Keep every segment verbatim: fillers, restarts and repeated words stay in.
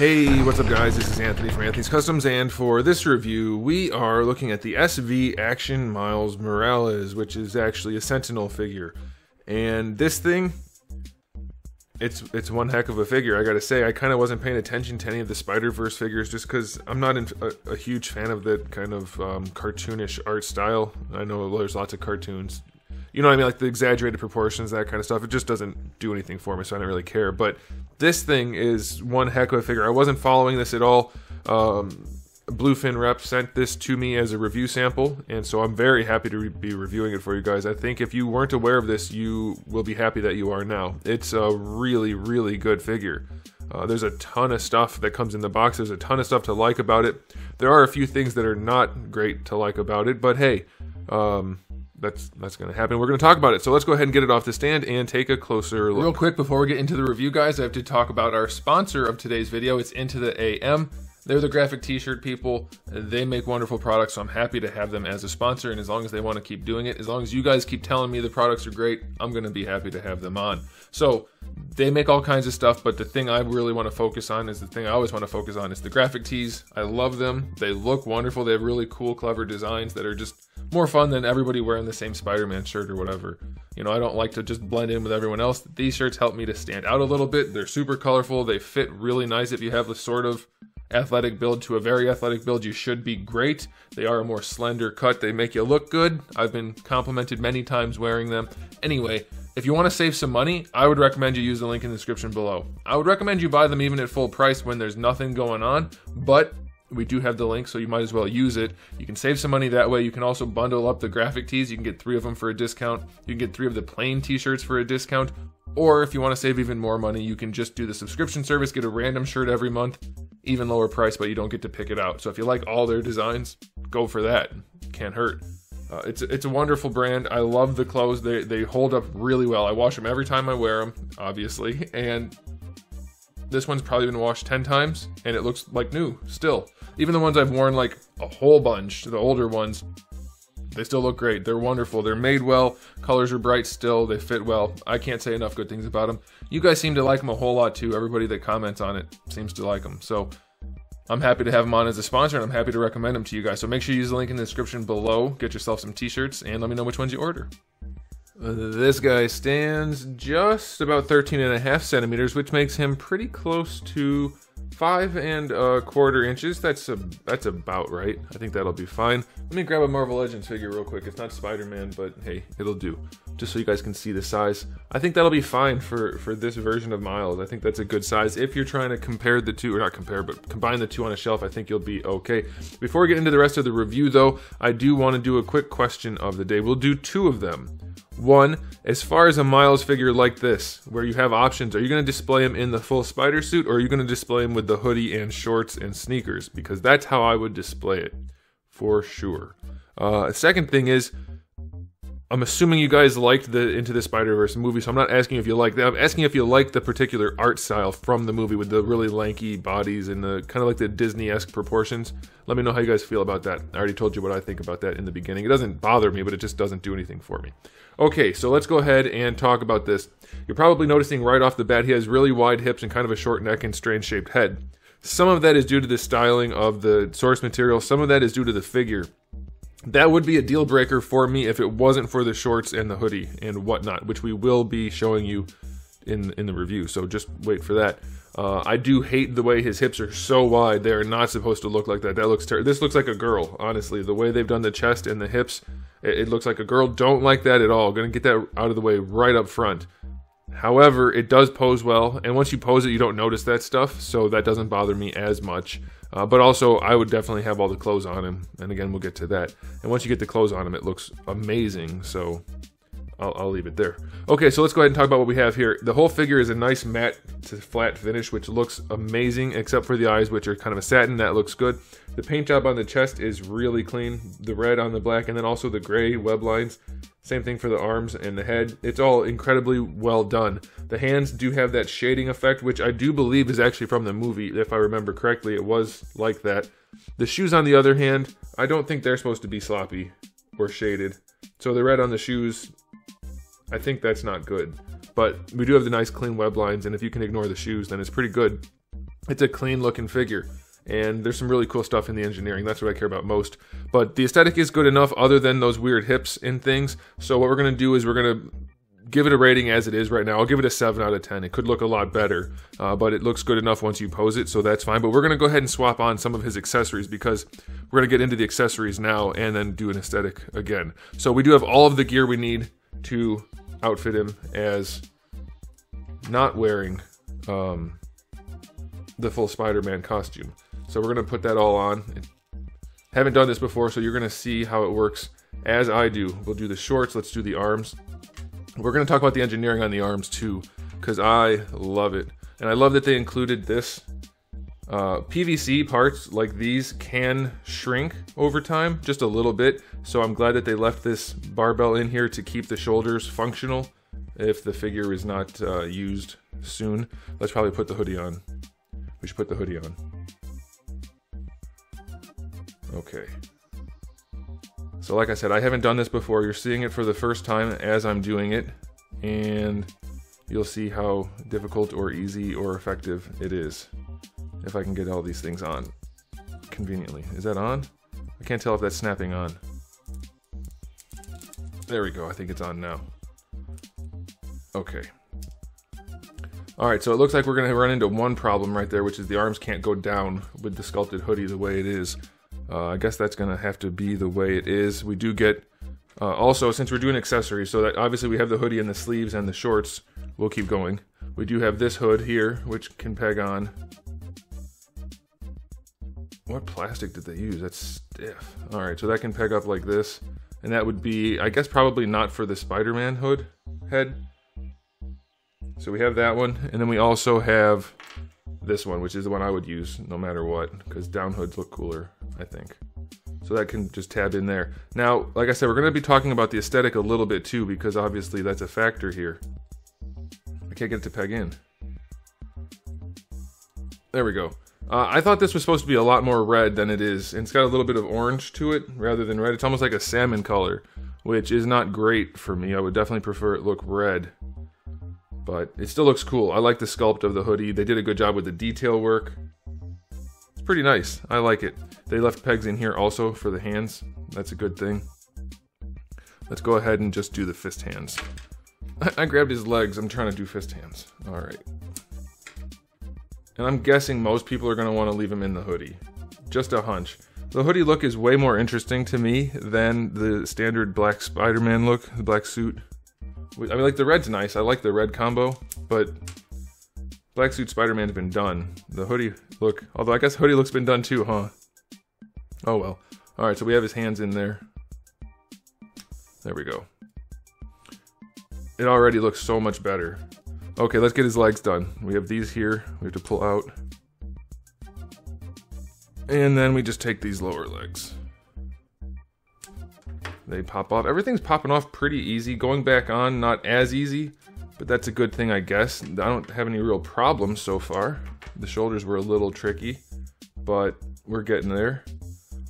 Hey, what's up guys, this is Anthony from Anthony's Customs, and for this review we are looking at the S V Action Miles Morales, which is actually a Sentinel figure. And this thing, it's it's one heck of a figure, I gotta say. I kind of wasn't paying attention to any of the Spider-Verse figures just because I'm not in, a, a huge fan of that kind of um, cartoonish art style. I know there's lots of cartoons, you know what I mean, like the exaggerated proportions, that kind of stuff. It just doesn't do anything for me, so I don't really care. But this thing is one heck of a figure. I wasn't following this at all. Um, Bluefin Rep sent this to me as a review sample, and so I'm very happy to re be reviewing it for you guys. I think if you weren't aware of this, you will be happy that you are now. It's a really, really good figure. Uh, there's a ton of stuff that comes in the box. There's a ton of stuff to like about it. There are a few things that are not great to like about it, but hey, um... That's that's going to happen. We're going to talk about it. So let's go ahead and get it off the stand and take a closer look. Real quick, before we get into the review, guys, I have to talk about our sponsor of today's video. It's Into the A M. They're the graphic t-shirt people. They make wonderful products, so I'm happy to have them as a sponsor. And as long as they want to keep doing it, as long as you guys keep telling me the products are great, I'm going to be happy to have them on. So they make all kinds of stuff, but the thing I really want to focus on is the thing I always want to focus on is the graphic tees. I love them. They look wonderful. They have really cool, clever designs that are just more fun than everybody wearing the same Spider-Man shirt or whatever. You know, I don't like to just blend in with everyone else. These shirts help me to stand out a little bit. They're super colorful. They fit really nice. If you have the sort of athletic build to a very athletic build, you should be great. They are a more slender cut. They make you look good. I've been complimented many times wearing them. Anyway, if you want to save some money, I would recommend you use the link in the description below. I would recommend you buy them even at full price when there's nothing going on, but we do have the link, so you might as well use it. You can save some money that way. You can also bundle up the graphic tees. You can get three of them for a discount. You can get three of the plain t-shirts for a discount. Or if you want to save even more money, you can just do the subscription service, get a random shirt every month, even lower price, but you don't get to pick it out. So if you like all their designs, go for that. Can't hurt. Uh, it's, it's a wonderful brand. I love the clothes. They, they hold up really well. I wash them every time I wear them, obviously. And this one's probably been washed ten times, and it looks like new still. Even the ones I've worn like a whole bunch, the older ones, they still look great. They're wonderful. They're made well. Colors are bright still. They fit well. I can't say enough good things about them. You guys seem to like them a whole lot too. Everybody that comments on it seems to like them. So I'm happy to have them on as a sponsor, and I'm happy to recommend them to you guys. So make sure you use the link in the description below. Get yourself some t-shirts and let me know which ones you order. This guy stands just about thirteen and a half centimeters, which makes him pretty close to five and a quarter inches. That's a, that's about right. I think that'll be fine. Let me grab a Marvel Legends figure real quick. It's not Spider-Man, but hey, it'll do. Just so you guys can see the size. I think that'll be fine for, for this version of Miles. I think that's a good size. If you're trying to compare the two, or not compare, but combine the two on a shelf, I think you'll be okay. Before we get into the rest of the review though, I do want to do a quick question of the day. We'll do two of them. One, as far as a Miles figure like this, where you have options, are you going to display him in the full spider suit, or are you going to display him with the hoodie and shorts and sneakers? Because that's how I would display it, for sure. Uh, second thing is, I'm assuming you guys liked the Into the Spider-Verse movie, so I'm not asking if you like that. I'm asking if you like the particular art style from the movie with the really lanky bodies and the kind of like the Disney-esque proportions. Let me know how you guys feel about that. I already told you what I think about that in the beginning. It doesn't bother me, but it just doesn't do anything for me. Okay, so let's go ahead and talk about this. You're probably noticing right off the bat he has really wide hips and kind of a short neck and strange-shaped head. Some of that is due to the styling of the source material. Some of that is due to the figure. That would be a deal breaker for me if it wasn't for the shorts and the hoodie and whatnot, which we will be showing you in in the review, so just wait for that. Uh, I do hate the way his hips are so wide. They are not supposed to look like that. That looks terrible. This looks like a girl, honestly. The way they've done the chest and the hips, it, it looks like a girl. Don't like that at all. Gonna get that out of the way right up front. However, it does pose well, and once you pose it, you don't notice that stuff, so that doesn't bother me as much. Uh, but also, I would definitely have all the clothes on him, and again, we'll get to that. And once you get the clothes on him, it looks amazing, so I'll, I'll leave it there. Okay, so let's go ahead and talk about what we have here. The whole figure is a nice matte to flat finish, which looks amazing, except for the eyes, which are kind of a satin. That looks good. The paint job on the chest is really clean, the red on the black, and then also the gray web lines. Same thing for the arms and the head. It's all incredibly well done. The hands do have that shading effect, which I do believe is actually from the movie. If I remember correctly, it was like that. The shoes, on the other hand, I don't think they're supposed to be sloppy or shaded. So the red on the shoes, I think that's not good. But we do have the nice clean web lines, and if you can ignore the shoes, then it's pretty good. It's a clean looking figure, and there's some really cool stuff in the engineering. That's what I care about most. But the aesthetic is good enough other than those weird hips and things. So what we're going to do is we're going to give it a rating as it is right now. I'll give it a seven out of ten. It could look a lot better, uh, but it looks good enough once you pose it, so that's fine. But we're going to go ahead and swap on some of his accessories, because we're going to get into the accessories now and then do an aesthetic again. So we do have all of the gear we need to outfit him as not wearing um, the full Spider-Man costume. So we're going to put that all on. Haven't done this before, so you're going to see how it works as I do. We'll do the shorts. Let's do the arms. We're going to talk about the engineering on the arms too, because I love it. And I love that they included this. Uh, P V C parts like these can shrink over time, just a little bit. So I'm glad that they left this barbell in here to keep the shoulders functional if the figure is not uh, used soon. Let's probably put the hoodie on. We should put the hoodie on. Okay. So like I said, I haven't done this before. You're seeing it for the first time as I'm doing it, and you'll see how difficult or easy or effective it is. If I can get all these things on conveniently. Is that on? I can't tell if that's snapping on. There we go, I think it's on now. Okay. All right, so it looks like we're gonna run into one problem right there, which is the arms can't go down with the sculpted hoodie the way it is. Uh, I guess that's gonna have to be the way it is. We do get, uh, also, since we're doing accessories, so that obviously we have the hoodie and the sleeves and the shorts, we'll keep going. We do have this hood here, which can peg on. What plastic did they use? That's stiff. All right, so that can peg up like this. And that would be, I guess, probably not for the Spider-Man hood head. So we have that one. And then we also have this one, which is the one I would use no matter what, because down hoods look cooler, I think. So that can just tab in there. Now, like I said, we're going to be talking about the aesthetic a little bit too, because obviously that's a factor here. I can't get it to peg in. There we go. Uh, I thought this was supposed to be a lot more red than it is, and it's got a little bit of orange to it rather than red. It's almost like a salmon color, which is not great for me. I would definitely prefer it look red, but it still looks cool. I like the sculpt of the hoodie. They did a good job with the detail work. It's pretty nice. I like it. They left pegs in here also for the hands. That's a good thing. Let's go ahead and just do the fist hands. I grabbed his legs. I'm trying to do fist hands. All right. And I'm guessing most people are going to want to leave him in the hoodie. Just a hunch. The hoodie look is way more interesting to me than the standard black Spider-Man look, the black suit. I mean, like, the red's nice. I like the red combo, but black suit Spider-Man's been done. The hoodie look, although I guess hoodie look's been done too, huh? Oh well. All right, so we have his hands in there. There we go. It already looks so much better. Okay, let's get his legs done. We have these here, we have to pull out. And then we just take these lower legs. They pop off. Everything's popping off pretty easy. Going back on, not as easy, but that's a good thing, I guess. I don't have any real problems so far. The shoulders were a little tricky, but we're getting there.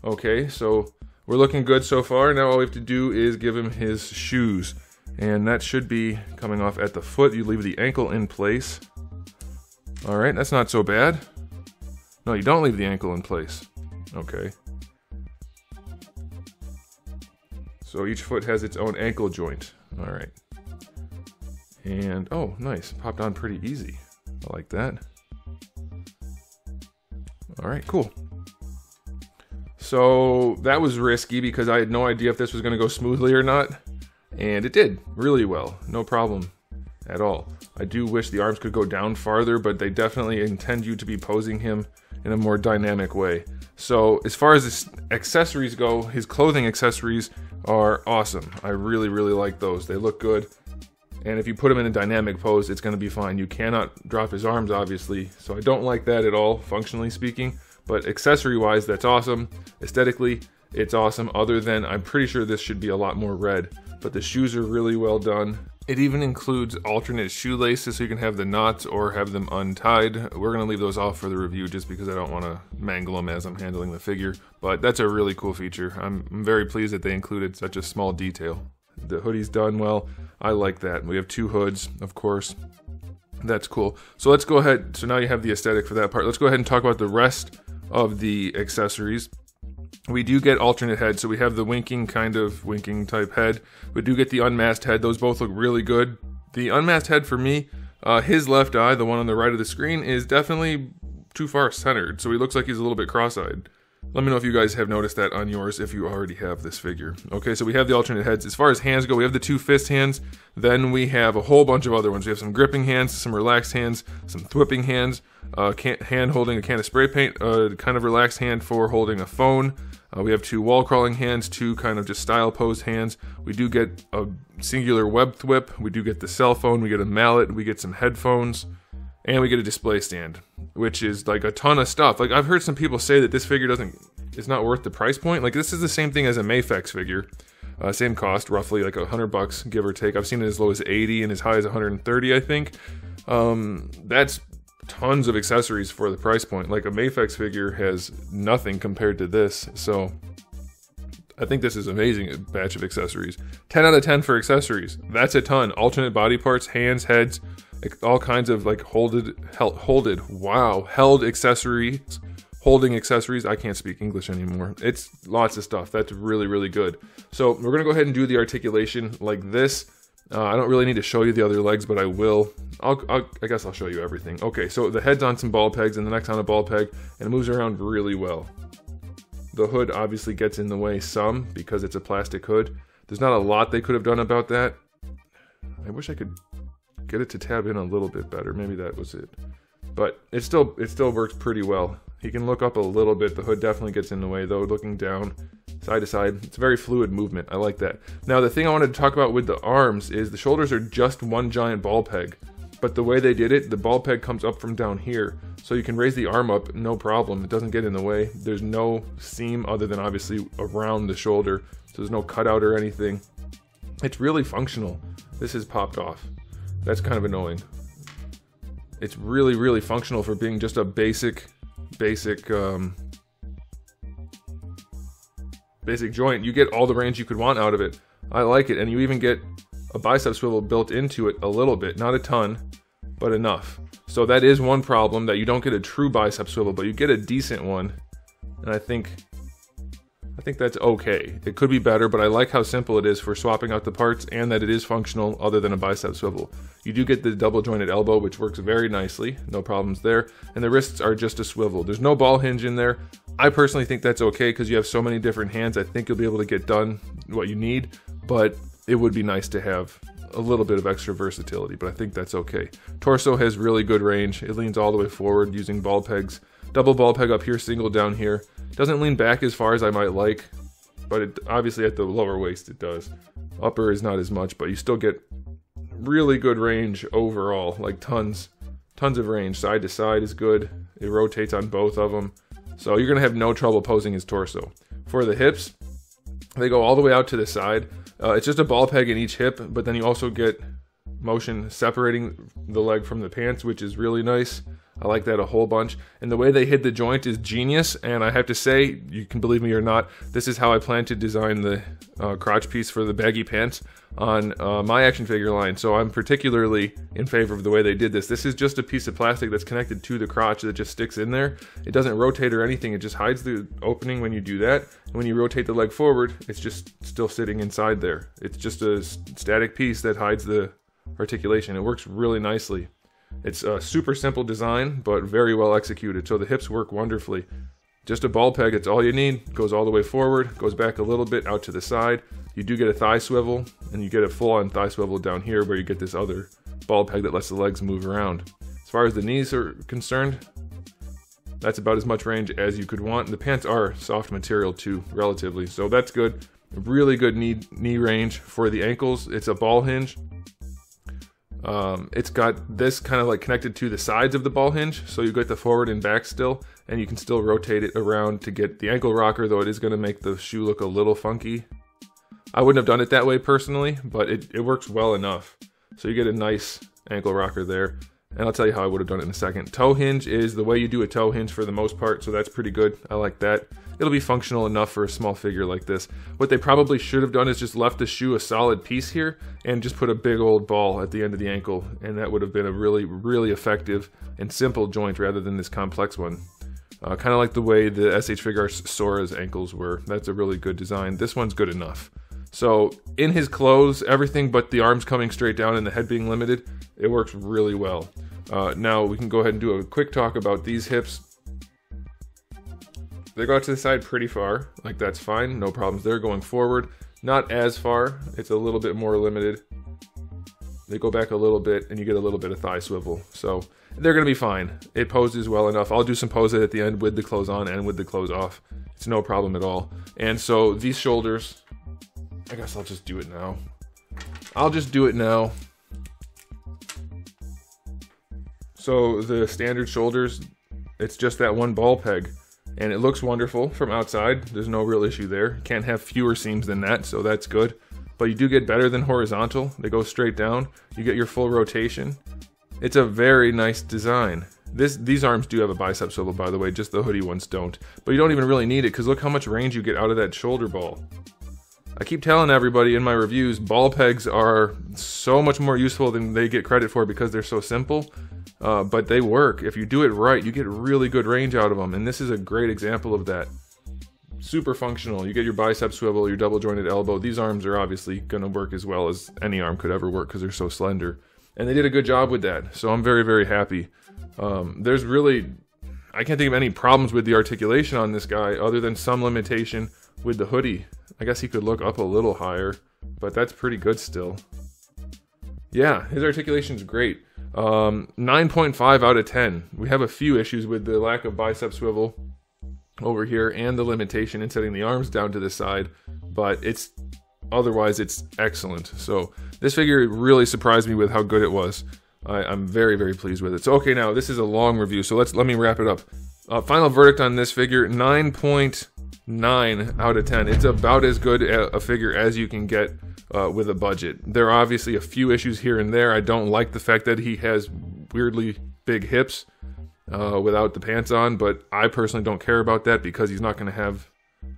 Okay, so we're looking good so far. Now all we have to do is give him his shoes. And that should be coming off at the foot. You leave the ankle in place. All right, that's not so bad. No, you don't leave the ankle in place. Okay. So each foot has its own ankle joint. All right. And, oh, nice. Popped on pretty easy. I like that. All right, cool. So that was risky because I had no idea if this was going to go smoothly or not. And it did really well, no problem at all. I do wish the arms could go down farther, but they definitely intend you to be posing him in a more dynamic way. So as far as his accessories go, his clothing accessories are awesome. I really, really like those. They look good. And if you put him in a dynamic pose, it's going to be fine. You cannot drop his arms, obviously. So I don't like that at all, functionally speaking. But accessory-wise, that's awesome. Aesthetically, it's awesome. Other than, I'm pretty sure this should be a lot more red. But the shoes are really well done. It even includes alternate shoelaces so you can have the knots or have them untied. We're gonna leave those off for the review just because I don't wanna mangle them as I'm handling the figure, but that's a really cool feature. I'm, I'm very pleased that they included such a small detail. The hoodie's done well, I like that. We have two hoods, of course. That's cool. So let's go ahead. So now you have the aesthetic for that part. Let's go ahead and talk about the rest of the accessories. We do get alternate heads. So we have the winking kind of winking type head. We do get the unmasked head. Those both look really good. The unmasked head for me, uh, his left eye, the one on the right of the screen, is definitely too far centered. So he looks like he's a little bit cross-eyed. Let me know if you guys have noticed that on yours, if you already have this figure. Okay, so we have the alternate heads. As far as hands go, we have the two fist hands. Then we have a whole bunch of other ones. We have some gripping hands, some relaxed hands, some thwipping hands, uh, can't, hand holding a can of spray paint, a uh, kind of relaxed hand for holding a phone. Uh, we have two wall crawling hands, two kind of just style posed hands. We do get a singular web thwip. We do get the cell phone. We get a mallet. We get some headphones. And we get a display stand, which is like a ton of stuff. Like, I've heard some people say that this figure doesn't, it's not worth the price point. Like, this is the same thing as a Mafex figure. Uh, same cost, roughly like a hundred bucks, give or take. I've seen it as low as eighty and as high as one hundred thirty, I think. Um, that's tons of accessories for the price point. Like, a Mafex figure has nothing compared to this. So I think this is amazing batch of accessories. ten out of ten for accessories. That's a ton. Alternate body parts, hands, heads, all kinds of like holded, held, holded, wow, held accessories, holding accessories. I can't speak English anymore. It's lots of stuff. That's really, really good. So we're going to go ahead and do the articulation like this. Uh, I don't really need to show you the other legs, but I will. I'll, I'll, I guess I'll show you everything. Okay, so the head's on some ball pegs and the neck's on a ball peg, and it moves around really well. The hood obviously gets in the way some because it's a plastic hood. There's not a lot they could have done about that. I wish I could get it to tab in a little bit better. Maybe that was it. But it still it still works pretty well. He can look up a little bit. The hood definitely gets in the way though, looking down side to side. It's a very fluid movement. I like that. Now, the thing I wanted to talk about with the arms is the shoulders are just one giant ball peg. But the way they did it, the ball peg comes up from down here. So you can raise the arm up, no problem. It doesn't get in the way. There's no seam other than obviously around the shoulder. So there's no cutout or anything. It's really functional. This has popped off. That's kind of annoying. It's really, really functional for being just a basic, basic, um, basic joint. You get all the range you could want out of it. I like it. And you even get a bicep swivel built into it a little bit, not a ton, but enough. So that is one problem, that you don't get a true bicep swivel, but you get a decent one. And I think, I think that's okay. It could be better, but I like how simple it is for swapping out the parts and that it is functional other than a bicep swivel. You do get the double jointed elbow, which works very nicely. No problems there. And the wrists are just a swivel. There's no ball hinge in there. I personally think that's okay because you have so many different hands. I think you'll be able to get done what you need, but it would be nice to have a little bit of extra versatility, but I think that's okay. Torso has really good range. It leans all the way forward using ball pegs. Double ball peg up here, single down here. Doesn't lean back as far as I might like, but it, obviously at the lower waist it does. Upper is not as much, but you still get really good range overall, like tons, tons of range. Side to side is good. It rotates on both of them. So you're gonna have no trouble posing his torso. For the hips, they go all the way out to the side. Uh, it's just a ball peg in each hip, but then you also get motion separating the leg from the pants, which is really nice. I like that a whole bunch. And the way they hid the joint is genius. And I have to say, you can believe me or not, this is how I plan to design the uh, crotch piece for the baggy pants on uh, my action figure line. So I'm particularly in favor of the way they did this. This is just a piece of plastic that's connected to the crotch that just sticks in there. It doesn't rotate or anything. It just hides the opening when you do that. And when you rotate the leg forward, it's just still sitting inside there. It's just a static piece that hides the articulation. It works really nicely. It's a super simple design, but very well executed. So the hips work wonderfully. Just a ball peg, it's all you need. Goes all the way forward, goes back a little bit, out to the side. You do get a thigh swivel, and you get a full-on thigh swivel down here where you get this other ball peg that lets the legs move around. As far as the knees are concerned, that's about as much range as you could want. The pants are soft material too, relatively, so that's good. Really good knee, knee range. For the ankles, it's a ball hinge. Um, it's got this kind of like connected to the sides of the ball hinge, so you get the forward and back still, and you can still rotate it around to get the ankle rocker, though it is going to make the shoe look a little funky. I wouldn't have done it that way personally, but it, it works well enough. So you get a nice ankle rocker there, and I'll tell you how I would have done it in a second. Toe hinge is the way you do a toe hinge for the most part, so that's pretty good. I like that. it'll be functional enough for a small figure like this. What they probably should have done is just left the shoe a solid piece here and just put a big old ball at the end of the ankle, and that would have been a really, really effective and simple joint rather than this complex one. Uh, kind of like the way the S H Figuarts Sora's ankles were. That's a really good design. This one's good enough. So in his clothes, everything but the arms coming straight down and the head being limited, it works really well. Uh, now we can go ahead and do a quick talk about these hips. They go out to the side pretty far, like that's fine, no problems there. Going forward, not as far, it's a little bit more limited. They go back a little bit and you get a little bit of thigh swivel. So they're gonna be fine. It poses well enough. I'll do some poses at the end with the clothes on and with the clothes off. It's no problem at all. And so these shoulders, I guess I'll just do it now. I'll just do it now. So the standard shoulders, it's just that one ball peg. And it looks wonderful from outside. There's no real issue there. Can't have fewer seams than that, so that's good. But you do get better than horizontal. They go straight down. You get your full rotation. It's a very nice design. This, these arms do have a bicep swivel, by the way, just the hoodie ones don't. But you don't even really need it, because look how much range you get out of that shoulder ball. I keep telling everybody in my reviews, ball pegs are so much more useful than they get credit for because they're so simple, uh, but they work. If you do it right, you get really good range out of them, and this is a great example of that. Super functional. You get your bicep swivel, your double jointed elbow. These arms are obviously going to work as well as any arm could ever work because they're so slender. And they did a good job with that, so I'm very, very happy. Um, there's really, I can't think of any problems with the articulation on this guy other than some limitation with the hoodie. I guess he could look up a little higher, but that's pretty good still. Yeah, his articulation's great. Um, nine point five out of ten. We have a few issues with the lack of bicep swivel over here and the limitation in setting the arms down to the side, but it's otherwise it's excellent. So this figure really surprised me with how good it was. I, I'm very, very pleased with it. So okay, now this is a long review, so let's let me wrap it up. Uh, final verdict on this figure: nine point nine out of ten. It's about as good a figure as you can get uh, with a budget. There are obviously a few issues here and there. I don't like the fact that he has weirdly big hips uh, without the pants on, but I personally don't care about that because he's not going to have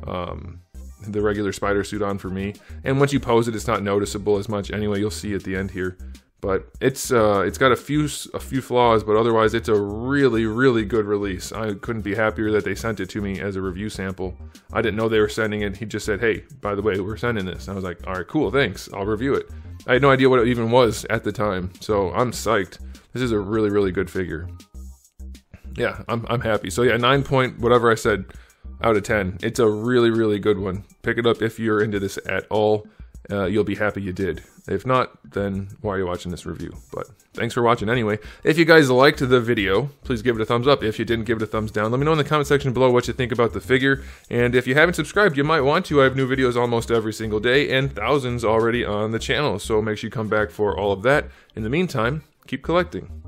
um, the regular spider suit on for me. And once you pose it, it's not noticeable as much anyway. You'll see at the end here. But it's uh, it's got a few a few flaws, but otherwise it's a really, really good release. I couldn't be happier that they sent it to me as a review sample. I didn't know they were sending it. He just said, hey, by the way, we're sending this. And I was like, all right, cool, thanks. I'll review it. I had no idea what it even was at the time, so I'm psyched. This is a really, really good figure. Yeah, I'm, I'm happy. So yeah, nine point whatever I said out of ten. It's a really, really good one. Pick it up if you're into this at all. Uh, you'll be happy you did. If not, then why are you watching this review? But thanks for watching anyway. If you guys liked the video, please give it a thumbs up. If you didn't, give it a thumbs down. Let me know in the comment section below what you think about the figure. And if you haven't subscribed, you might want to. I have new videos almost every single day and thousands already on the channel. So make sure you come back for all of that. In the meantime, keep collecting.